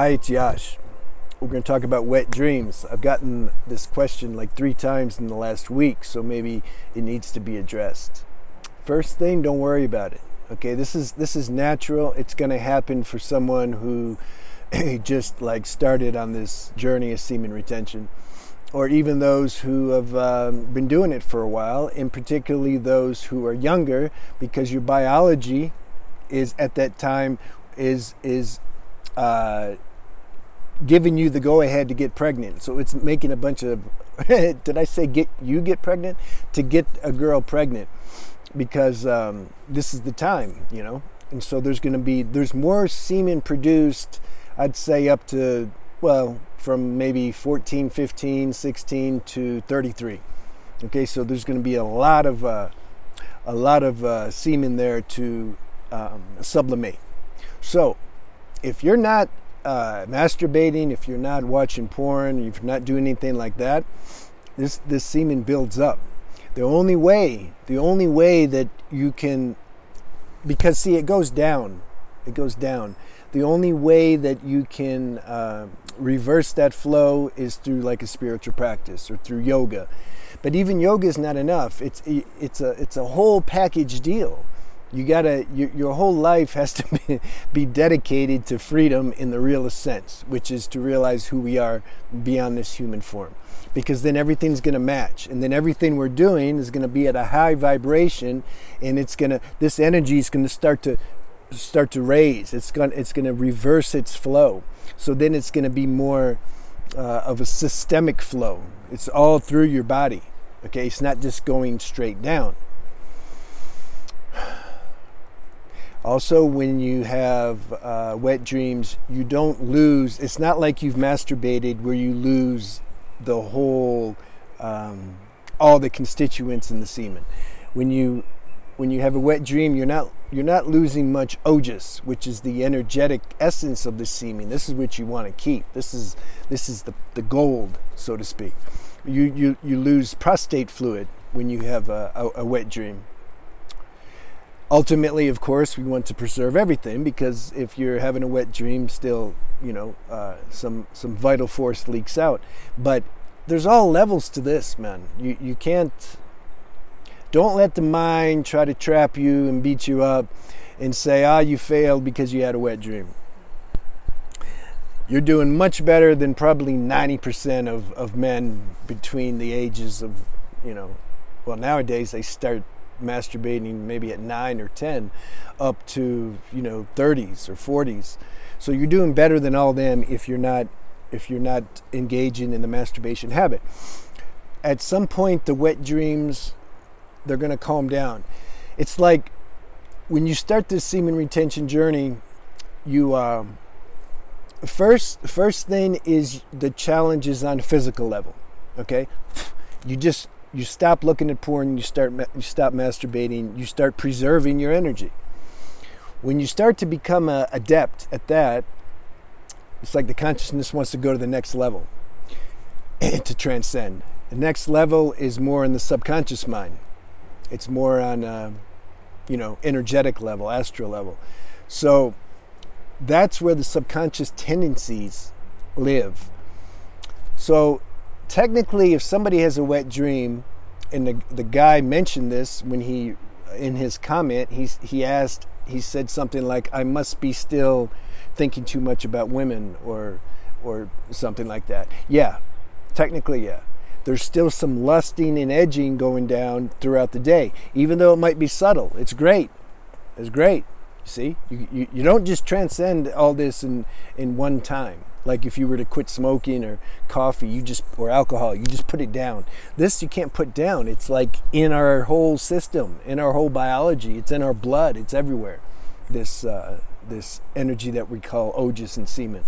Hi, it's Yash. We're going to talk about wet dreams. I've gotten this question like 3 times in the last week, so maybe it needs to be addressed. First thing, don't worry about it. Okay, this is natural. It's going to happen for someone who just like started on this journey of semen retention, or even those who have been doing it for a while, and particularly those who are younger, because your biology is at that time is giving you the go-ahead to get pregnant. So it's making a bunch of, did I say get pregnant? To get a girl pregnant, because this is the time, you know? And so there's more semen produced, I'd say up to, well, from maybe 14, 15, 16 to 33. Okay, so there's gonna be a lot of semen there to sublimate. So, if you're not masturbating, if you're not watching porn, if you're not doing anything like that, this semen builds up. The only way that you can, because see, it goes down. The only way that you can reverse that flow is through like a spiritual practice or through yoga. But even yoga is not enough. It's a whole package deal. You gotta, your whole life has to be dedicated to freedom in the realest sense, which is to realize who we are beyond this human form. Because then everything's gonna match, and then everything we're doing is gonna be at a high vibration, and this energy is gonna start to raise. It's gonna reverse its flow. So then it's gonna be more of a systemic flow. It's all through your body. Okay, it's not just going straight down. Also, when you have wet dreams, you don't lose. It's not like you've masturbated where you lose the whole, all the constituents in the semen. When you have a wet dream, you're not losing much OGIS, which is the energetic essence of the semen. This is what you want to keep. This is the gold, so to speak. You lose prostate fluid when you have a wet dream. Ultimately, of course, we want to preserve everything, because if you're having a wet dream, still, you know, some vital force leaks out. But there's all levels to this, man. You can't. Don't let the mind try to trap you and beat you up and say, you failed because you had a wet dream. You're doing much better than probably 90% of men between the ages of, you know, well, nowadays they start masturbating maybe at 9 or 10 up to, you know, 30s or 40s. So you're doing better than all them if you're not engaging in the masturbation habit. At some point, the wet dreams, they're going to calm down. It's like when you start this semen retention journey, you first thing is the challenge is on a physical level. Okay? You stop looking at porn, you stop masturbating, you start preserving your energy. When you start to become an adept at that, it's like the consciousness wants to go to the next level, to transcend. The next level is more in the subconscious mind. It's more on you know, energetic level, astral level. So that's where the subconscious tendencies live. So technically, if somebody has a wet dream, and the guy mentioned this when he, in his comment, he said something like, "I must be still thinking too much about women," or something like that. Yeah, technically, yeah. There's still some lusting and edging going down throughout the day, even though it might be subtle. It's great. It's great. See, you don't just transcend all this in one time. Like if you were to quit smoking or coffee, or alcohol, you just put it down. This you can't put down. It's like in our whole system, in our whole biology. It's in our blood. It's everywhere. This energy that we call OGIS and semen.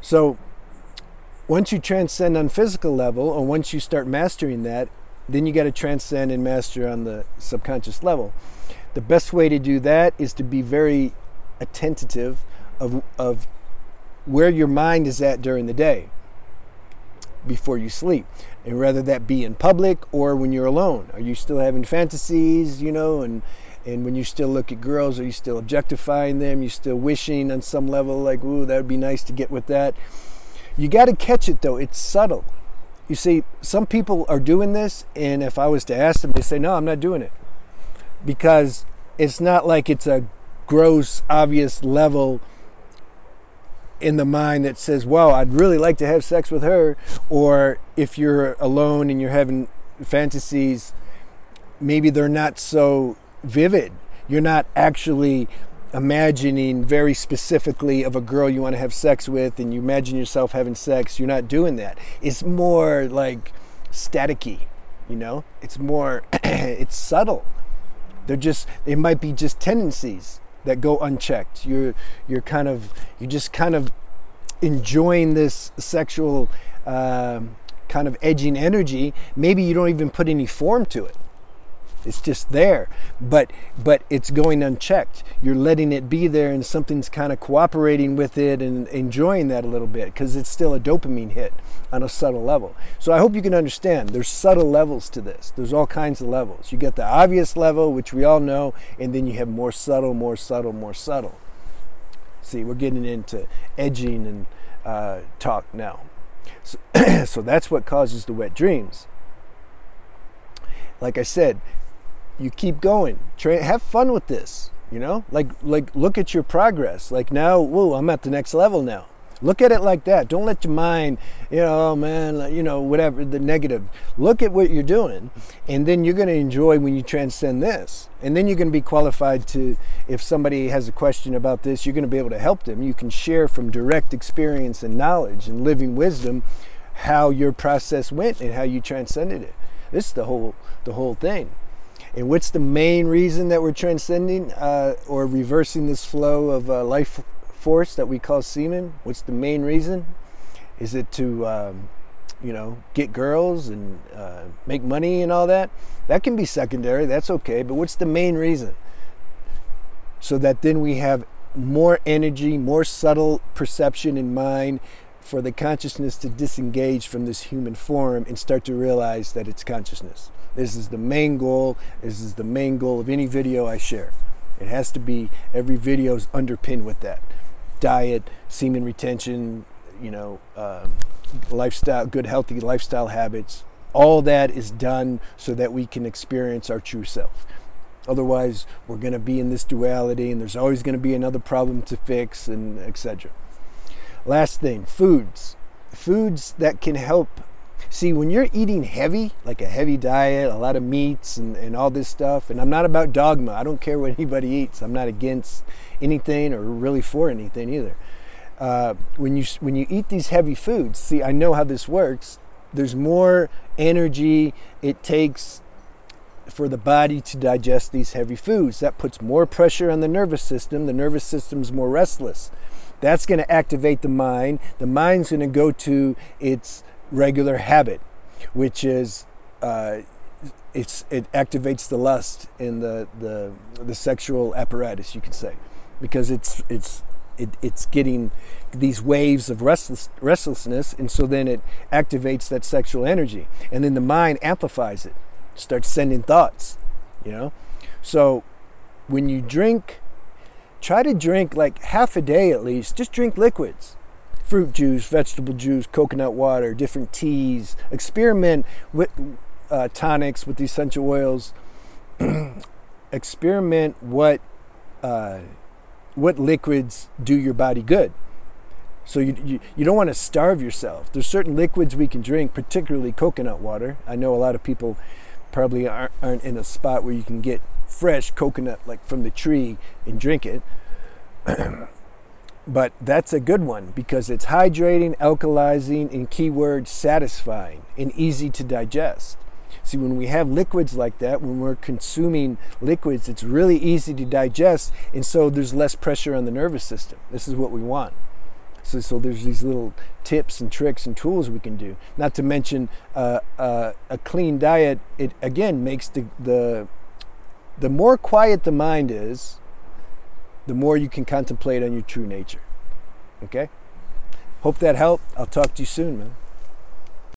So once you transcend on physical level, or once you start mastering that, then you got to transcend and master on the subconscious level. The best way to do that is to be very attentive of where your mind is at during the day before you sleep. And whether that be in public or when you're alone. Are you still having fantasies, you know, and And when you still look at girls, are you still objectifying them? You're still wishing on some level, like, ooh, that would be nice to get with that. You got to catch it, though. It's subtle. You see, some people are doing this, and if I was to ask them, they say, no, I'm not doing it. Because it's not like it's a gross, obvious level in the mind that says, wow, I'd really like to have sex with her. Or if you're alone and you're having fantasies, maybe they're not so vivid. You're not actually imagining very specifically of a girl you want to have sex with, and you imagine yourself having sex. You're not doing that. It's more like staticky, you know? It's more, it's subtle. They're just, it might be just tendencies that go unchecked. You're just kind of enjoying this sexual kind of edging energy. Maybe you don't even put any form to it. It's just there, but it's going unchecked. You're letting it be there, and something's kind of cooperating with it and enjoying that a little bit, because it's still a dopamine hit on a subtle level. So I hope you can understand there's subtle levels to this. There's all kinds of levels. You get the obvious level, which we all know, and then you have more subtle, more subtle, more subtle. See, we're getting into edging and talk now. So, so that's what causes the wet dreams. Like I said, you keep going. Have fun with this, you know? Like look at your progress. Like now, whoa, I'm at the next level now. Look at it like that. Don't let your mind, you know, oh man, you know, whatever, the negative. Look at what you're doing, and then you're going to enjoy when you transcend this. And then you're going to be qualified to, if somebody has a question about this, you're going to be able to help them. You can share from direct experience and knowledge and living wisdom how your process went and how you transcended it. This is the whole thing. And what's the main reason that we're transcending or reversing this flow of life force that we call semen? What's the main reason? Is it to, you know, get girls and make money and all that? That can be secondary. That's okay. But what's the main reason? So that then we have more energy, more subtle perception in mind, for the consciousness to disengage from this human form and start to realize that it's consciousness. This is the main goal. This is the main goal of any video I share. It has to be, every video is underpinned with that. Diet, semen retention, you know, lifestyle, good healthy lifestyle habits. All that is done so that we can experience our true self. Otherwise, we're going to be in this duality, and there's always going to be another problem to fix, and etc. Last thing, foods that can help. See, when you're eating heavy, like a heavy diet, a lot of meats and all this stuff, and I'm not about dogma. I don't care what anybody eats. I'm not against anything or really for anything either. When you eat these heavy foods, see, I know how this works. There's more energy it takes for the body to digest these heavy foods. That puts more pressure on the nervous system. The nervous system's more restless. That's going to activate the mind. The mind's going to go to its regular habit, which is it activates the lust and the sexual apparatus, you could say, because it's getting these waves of restlessness, and so then it activates that sexual energy, and then the mind amplifies it, starts sending thoughts, you know. So when you drink, try to drink like half a day at least. Just drink liquids. Fruit juice, vegetable juice, coconut water, different teas. Experiment with tonics, with essential oils. Experiment what liquids do your body good. So you don't want to starve yourself. There's certain liquids we can drink, particularly coconut water. I know a lot of people probably aren't in a spot where you can get fresh coconut like from the tree and drink it. But that's a good one because it's hydrating, alkalizing, and keyword satisfying and easy to digest. See, when we have liquids like that, when we're consuming liquids, it's really easy to digest, and so there's less pressure on the nervous system. This is what we want. So there's these little tips and tricks and tools we can do. Not to mention a clean diet. It again makes the more quiet the mind is, the more you can contemplate on your true nature. Okay? Hope that helped. I'll talk to you soon, man.